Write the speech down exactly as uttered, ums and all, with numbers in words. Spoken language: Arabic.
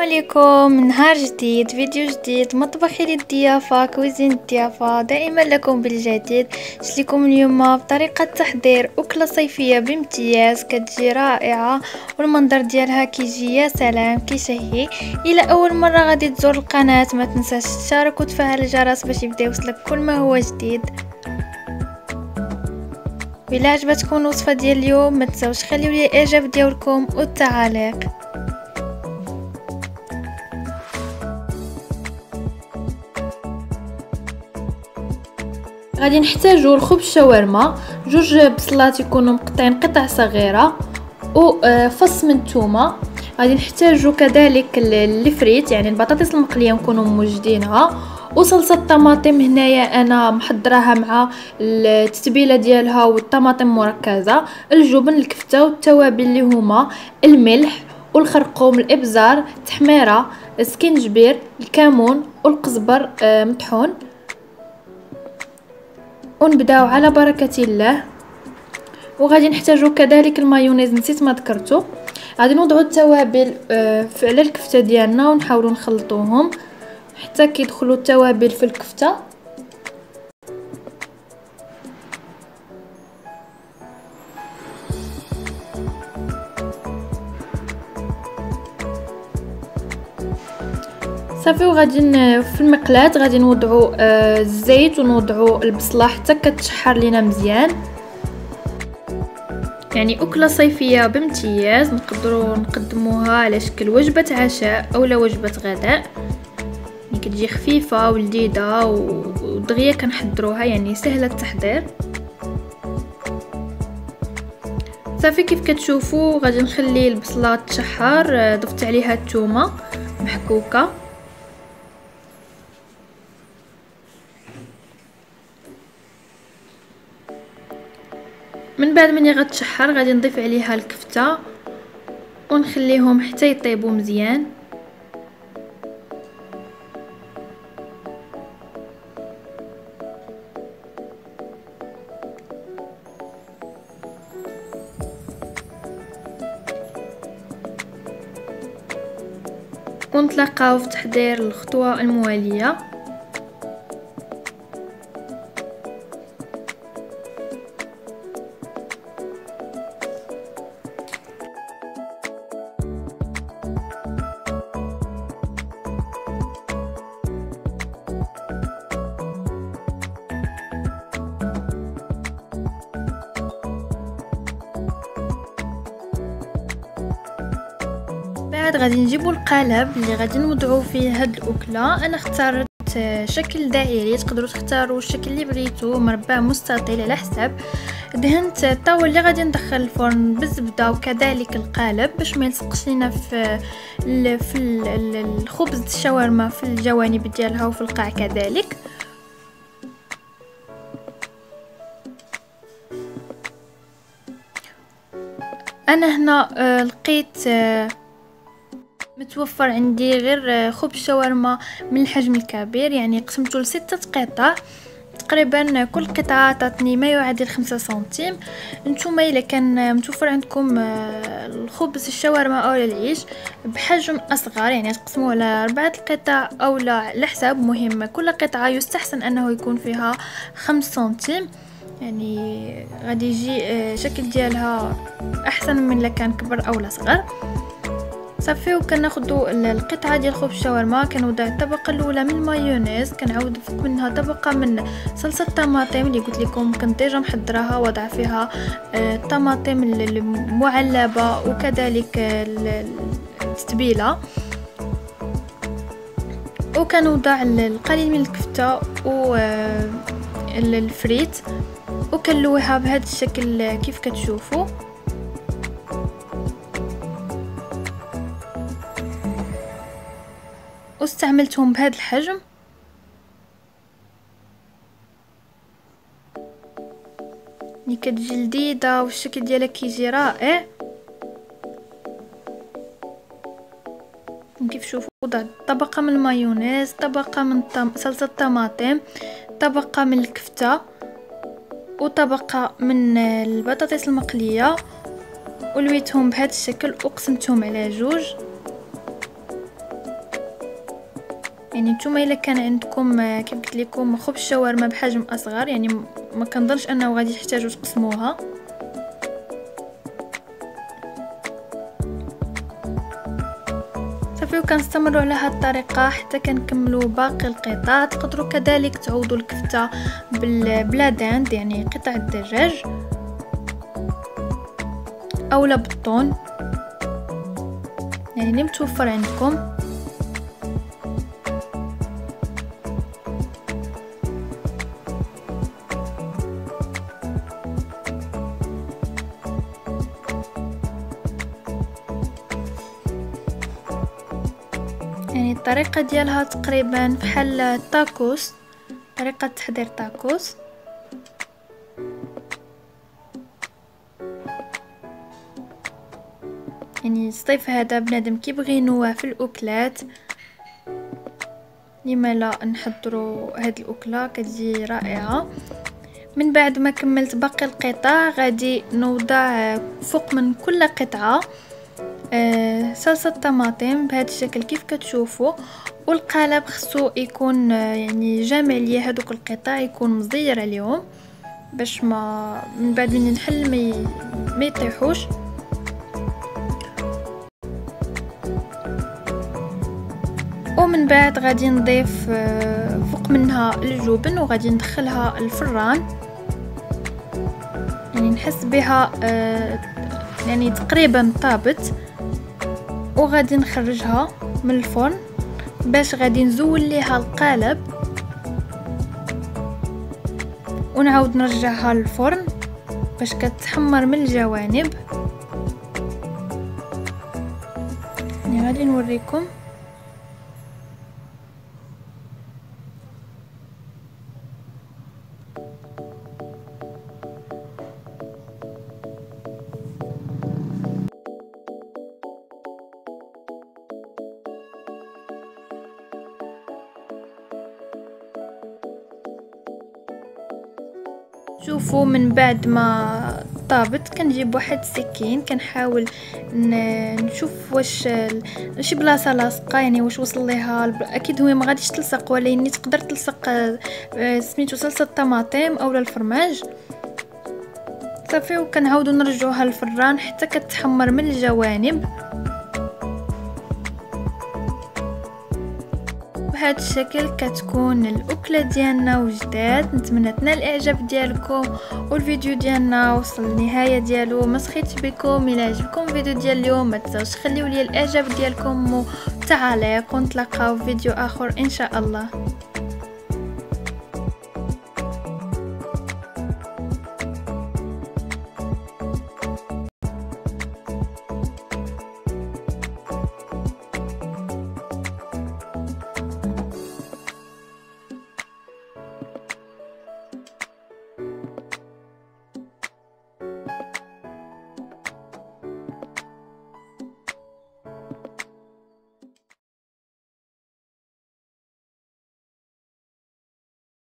السلام عليكم، نهار جديد، فيديو جديد، مطبخي للضيافه، كوزين الضيافه، دائما لكم بالجديد. شليكم اليوم بطريقه تحضير اكله صيفيه بامتياز كتجي رائعه والمنظر ديالها كيجي يا سلام كيشهي. الى اول مره غادي تزور القناه ما تنساش تشارك وتفعل الجرس باش يبدا يوصلك كل ما هو جديد. الى عجبتكم الوصفه ديال اليوم ما تنساوش خليو لي الاعجاب ديالكم والتعليق. غادي نحتاجو الخبز الشاورما، جوج بصلات يكونوا مقطعين قطع صغيره، وفص من الثومه. غادي نحتاجو كذلك الفريت يعني البطاطس المقليه نكونوا موجدينها، وصلصه الطماطم هنايا انا محضراها مع التتبيله ديالها والطماطم مركزه، الجبن، الكفته، والتوابل اللي هما الملح والخرقوم، الابزار، تحميره، السكينجبير، الكمون، والقزبر مطحون. ونبداو على بركه الله. وغادي نحتاجو كذلك المايونيز، نسيت ما ذكرته. غادي نوضعو التوابل على الكفته ديالنا ونحاولو نخلطوهم حتى كيدخلوا التوابل في الكفته. صافي. وغادي في المقلاة غادي نوضعو الزيت ونوضعو البصله حتى كتشحر لينا مزيان. يعني اكله صيفيه بامتياز نقدروا نقدموها على شكل وجبه عشاء اولا وجبه غداء، يعني كتجي خفيفه ولذيذه ودغيا كنحضروها، يعني سهله التحضير. صافي كيف كتشوفوا غادي نخلي البصله تشحر، ضفت عليها الثومه محكوكه، من بعد مني غتشحر غادي نضيف عليها الكفته ونخليهم حتى يطيبوا مزيان. ونتلاقاو في تحضير الخطوه المواليه. غادي نجيبوا القالب اللي غادي نوضعوا فيه هاد الاكله. انا اختارت شكل دائري، تقدروا تختاروا الشكل اللي بغيتو، مربع، مستطيل، على حساب. دهنت الطاوله اللي غادي ندخل الفرن بالزبده وكذلك القالب باش ما يلصقش لينا في ال في ال الخبز الشاورما في الجوانب ديالها وفي القاع كذلك. انا هنا لقيت متوفر عندي غير خبز شاورما من الحجم الكبير، يعني قسمته لستة قطع تقريبا، كل قطعه تعطيني ما يعادل خمسة سنتيم. نتوما الا كان متوفر عندكم الخبز الشاورما او العيش بحجم اصغر يعني تقسموه على اربعه القطع او لا على حساب، مهم كل قطعه يستحسن انه يكون فيها خمسة سنتيم، يعني غادي يجي شكل ديالها احسن من لكان كبر او لا صغر. صافي. وكناخدو القطعه ديال خبز الشاورما كنوضع الطبقه الاولى من المايونيز، كنعاود نضيف منها طبقه من صلصه الطماطم اللي قلت لكم كنت ديجا محضراها، وضع فيها الطماطم المعلبه وكذلك التتبيله، وكنوضع القليل من الكفته والفريت وكنلويها بهذا الشكل كيف كتشوفوا. واستعملتهم بهذا الحجم. ملي كتجي لذيذه والشكل ديالها كيجي رائع. كيف شوفوا وضعت طبقه من المايونيز، طبقه من صلصه الطماطم، طبقه من الكفته، وطبقه من البطاطس المقليه، ولويتهم بهذا الشكل وقسمتهم على جوج. يعني نتوما الا كان عندكم كيف قلت لكم خبز الشاورما بحجم اصغر، يعني ما كنظنش انه غادي تحتاجوا تقسموها. صافي وكنستمروا على هذه الطريقه حتى كنكملوا باقي القطع. تقدروا كذلك تعوضوا الكفته بالبلا داند، يعني قطع الدجاج اولا بالطون، يعني اللي متوفر عندكم. يعني الطريقه ديالها تقريبا بحال التاكوس، طريقه تحضير تاكوس. يعني الصيف هذا بنادم كيبغي ينوع في الاكلات، لما لا نحضروا هاد الاكله كتجي رائعه. من بعد ما كملت باقي القطع غادي نوضع فوق من كل قطعه آه صلصه طماطم بهذا الشكل كيف كتشوفوا. والقالب خصو يكون آه يعني جامع ليا هذوك القطع، يكون مزير عليهم باش ما من بعد ملي نحل ما يطيحوش. ومن بعد غادي نضيف فوق منها الجبن وغادي ندخلها الفران، يعني نحس بها يعني تقريبا طابت. وغادي نخرجها من الفرن باش غادي نزول ليها القالب ونعاود نرجعها للفرن باش كتحمر من الجوانب. يعني غادي نوريكم. شوفوا من بعد ما طابت كنجيب واحد السكين، كنحاول نشوف واش شي بلاصه لاصقه، يعني واش وصل ليها. اكيد هو ما غاديش تلصق، ولكن تقدر تلصق سميتو صلصه الطماطم اولا الفرماج. صافي وكنعاودو نرجعوها للفران حتى كتحمر من الجوانب بهذا الشكل. كتكون الاكله ديالنا وجدات. نتمنى تنال الاعجاب ديالكم، والفيديو ديالنا وصل للنهايه ديالو. ما سخيتش بكم. الى عجبكم الفيديو ديال اليوم ما تنساوش تخليوا لي الاعجاب ديالكم والتعليق، ونتلاقاو في فيديو اخر ان شاء الله.